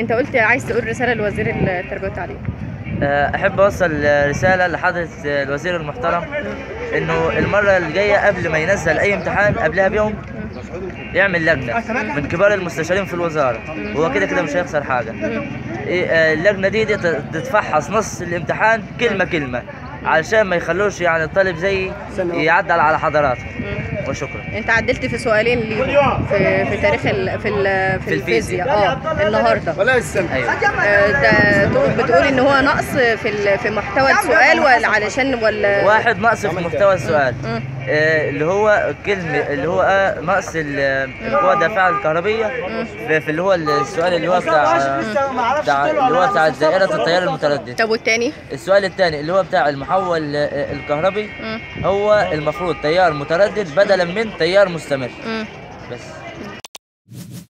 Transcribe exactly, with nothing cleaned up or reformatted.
انت قلت عايز تقول رساله لوزير التربيه والتعليم. احب اوصل رساله لحضره الوزير المحترم انه المره الجايه قبل ما ينزل اي امتحان قبلها بيوم يعمل لجنه من كبار المستشارين في الوزاره، هو كده كده مش هيخسر حاجه. اللجنه دي, دي تتفحص نص الامتحان كلمه كلمه علشان ما يخلوش يعني الطالب زي يعدل على حضراته. وشكرا. انت عدلت في سؤالين ليهم في في تاريخ ال في ال في الفيزياء اه النهارده. ايوه ده بتقول ان هو نقص في في محتوى السؤال ولا علشان ولا واحد نقص في محتوى السؤال آه اللي هو كلمه اللي هو آه نقص القوى الدافعه الكهربيه في, في اللي هو السؤال اللي هو بتاع اللي هو بتاع دائره التيار المتردد. طب والثاني؟ السؤال الثاني اللي هو بتاع المحول الكهربي هو المفروض تيار متردد بدلا من تيار مستمر. بس